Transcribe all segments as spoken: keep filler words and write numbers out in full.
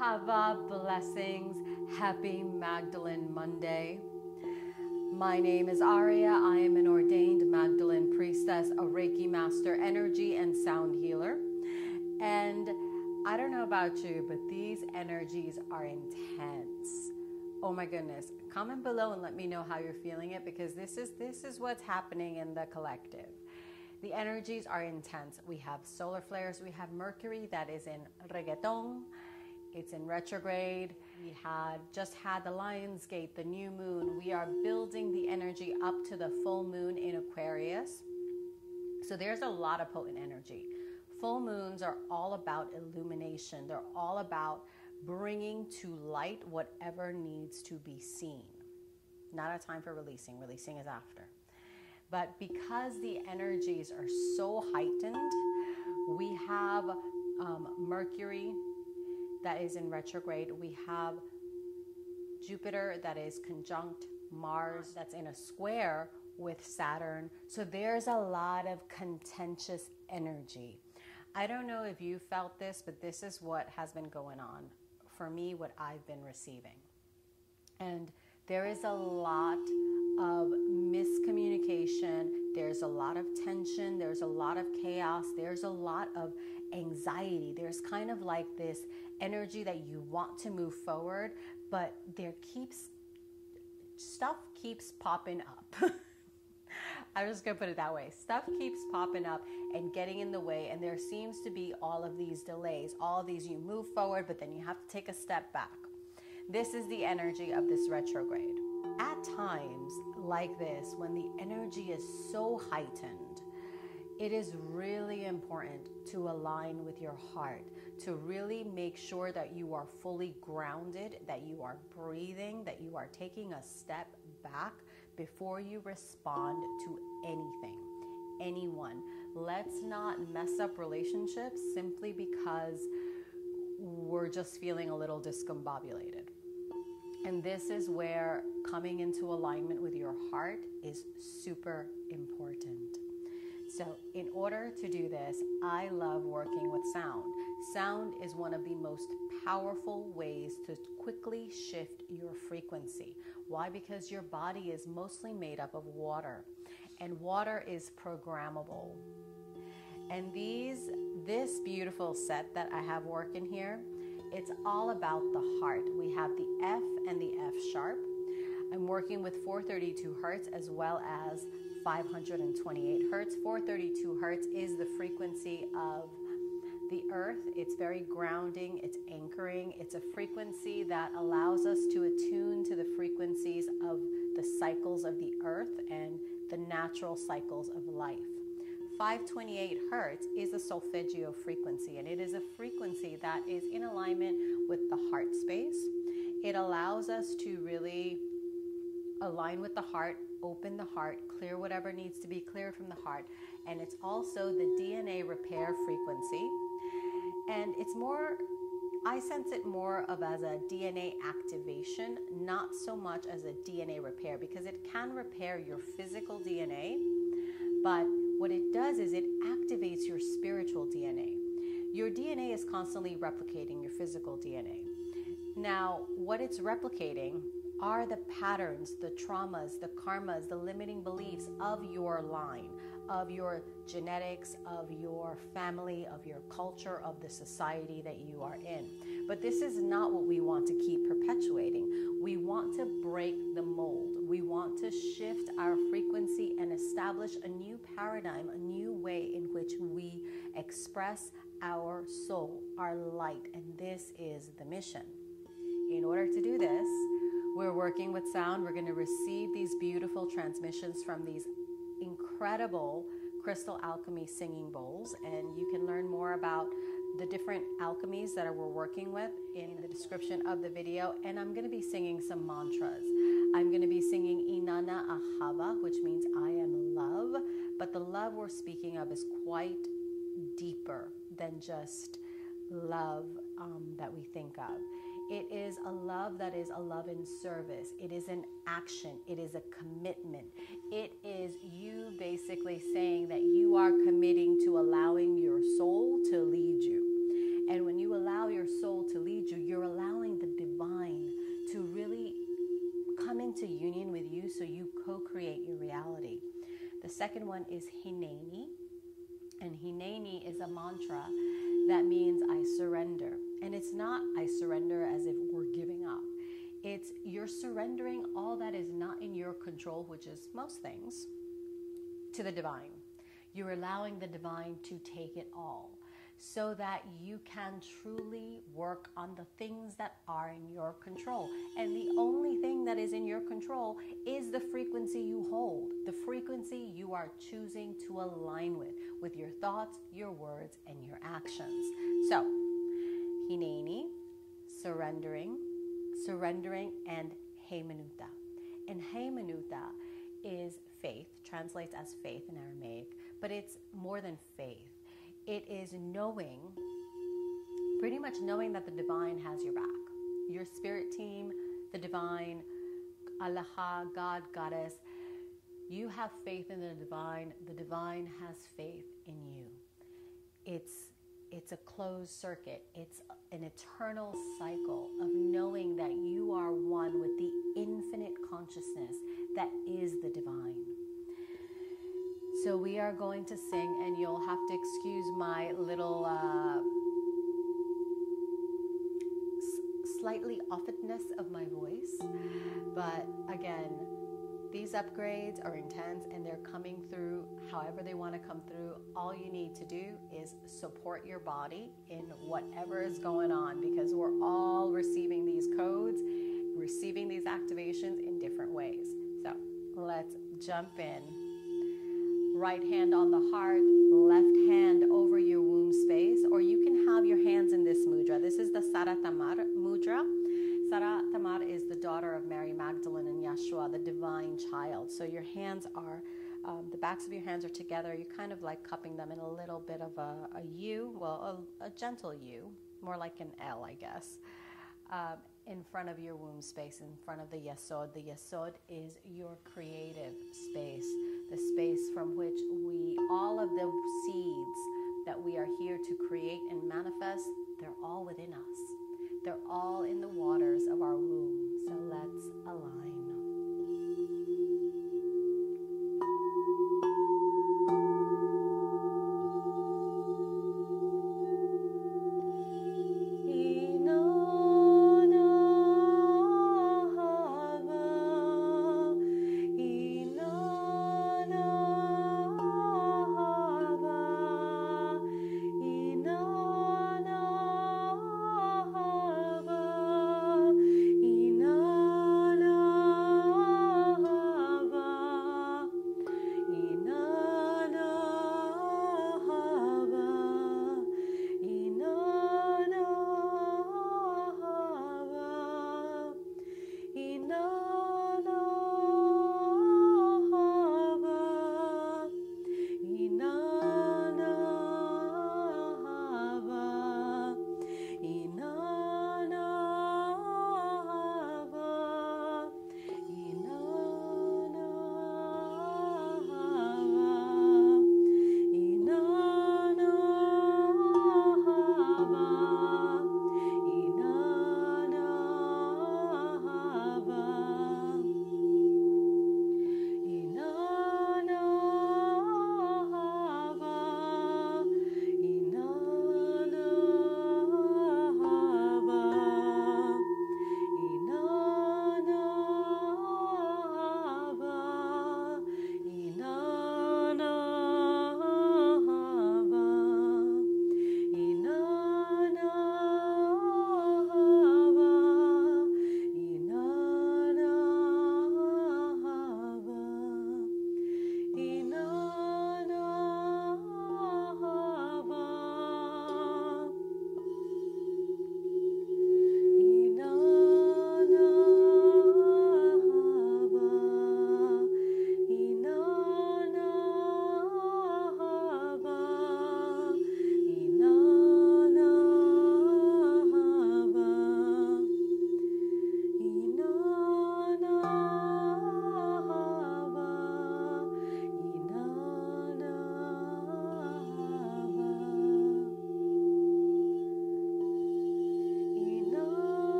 Ahava blessings. Happy Magdalene Monday. My name is Aria. I am an ordained Magdalene priestess, a Reiki master, energy and sound healer. And I don't know about you, but these energies are intense. Oh my goodness. Comment below and let me know how you're feeling it, because this is this is what's happening in the collective. The energies are intense. We have solar flares, we have Mercury that is in reggaeton. It's in retrograde. We had just had the Lionsgate, the new moon. We are building the energy up to the full moon in Aquarius. So there's a lot of potent energy. Full moons are all about illumination. They're all about bringing to light whatever needs to be seen. Not a time for releasing. Releasing is after. But because the energies are so heightened, we have um, Mercury that is in retrograde. We have Jupiter that is conjunct Mars that's in a square with Saturn. So there's a lot of contentious energy. I don't know if you felt this, but this is what has been going on for me, what I've been receiving. And there is a lot of miscommunication. There's a lot of tension. There's a lot of chaos. There's a lot of anxiety. There's kind of like this energy that you want to move forward, but there keeps stuff keeps popping up. I'm just gonna put it that way. Stuff keeps popping up and getting in the way, and there seems to be all of these delays, all of these you move forward, but then you have to take a step back. This is the energy of this retrograde. At times like this, when the energy is so heightened, it is really important to align with your heart, to really make sure that you are fully grounded, that you are breathing, that you are taking a step back before you respond to anything, anyone. Let's not mess up relationships simply because we're just feeling a little discombobulated. And this is where coming into alignment with your heart is super important. So in order to do this, I love working with sound. Sound is one of the most powerful ways to quickly shift your frequency. Why? Because your body is mostly made up of water, and water is programmable. And these, this beautiful set that I have working here, it's all about the heart. We have the F and the F sharp. I'm working with four thirty-two Hertz as well as five hundred twenty-eight Hertz. four thirty-two Hertz is the frequency of the earth. It's very grounding. It's anchoring. It's a frequency that allows us to attune to the frequencies of the cycles of the earth and the natural cycles of life. five twenty-eight Hertz is a solfeggio frequency, and it is a frequency that is in alignment with the heart space. It allows us to really align with the heart, open the heart, clear whatever needs to be cleared from the heart. And it's also the D N A repair frequency. And it's more, I sense it more of as a D N A activation, not so much as a D N A repair, because it can repair your physical D N A, but what it does is it activates your spiritual D N A. Your D N A is constantly replicating your physical D N A. Now, what it's replicating are the patterns, the traumas, the karmas, the limiting beliefs of your line, of your genetics, of your family, of your culture, of the society that you are in. But this is not what we want to keep perpetuating. We want to break the mold. We want to shift our frequency and establish a new paradigm, a new way in which we express our soul, our light, and this is the mission. In order to do this, we're working with sound. We're going to receive these beautiful transmissions from these incredible crystal alchemy singing bowls. And you can learn more about the different alchemies that we're working with in the description of the video. And I'm going to be singing some mantras. I'm going to be singing Inana Ahava, which means I am love. But the love we're speaking of is quite deeper than just love um, that we think of. It is a love that is a love in service. It is an action. It is a commitment. It is you basically saying that you are committing to allowing your soul to lead you. And when you allow your soul to lead you, second one is Hineini, and Hineini is a mantra that means I surrender. And it's not I surrender as if we're giving up. It's you're surrendering all that is not in your control, which is most things, to the divine. You're allowing the divine to take it all so that you can truly work on the things that are in your control. And the only thing that is in your control is the frequency you hold, the frequency you are choosing to align with, with your thoughts, your words, and your actions. So, Hineini, surrendering, surrendering, and Haimanuta. And Haimanuta is faith, translates as faith in Aramaic, but it's more than faith. It is knowing, pretty much knowing that the divine has your back. Your spirit team, the divine, Allah, God, Goddess, you have faith in the divine. The divine has faith in you. It's, it's a closed circuit. It's an eternal cycle of knowing that you are one with the infinite consciousness that is the divine. So we are going to sing, and you'll have to excuse my little uh, s- slightly offness of my voice. But again, these upgrades are intense, and they're coming through however they want to come through. All you need to do is support your body in whatever is going on, because we're all receiving these codes, receiving these activations in different ways. So let's jump in. Right hand on the heart, left hand over your womb space, or you can have your hands in this mudra. This is the Saratamar mudra. Saratamar is the daughter of Mary Magdalene and Yeshua, the divine child. So your hands are, um, the backs of your hands are together. You're kind of like cupping them in a little bit of a, a U, well, a, a gentle U, more like an L, I guess, um, in front of your womb space, in front of the Yesod. The Yesod is your creative space, the space from which we, all of the seeds that we are here to create and manifest, they're all within us. They're all in the waters of our womb. So let's align.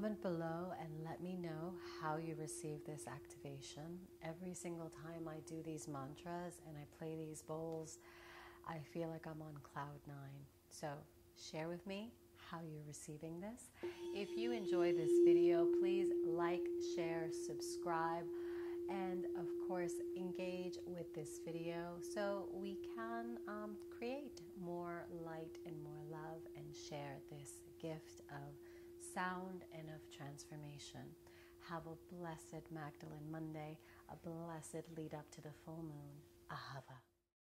comment below and let me know how you receive this activation. Every single time I do these mantras and I play these bowls, I feel like I'm on cloud nine. So share with me how you're receiving this. If you enjoy this video, please like, share, subscribe, and of course engage with this video so we can um, create more light and more love and share this gift of sound and of transformation. Have a blessed Magdalene Monday, a blessed lead up to the full moon. Ahava.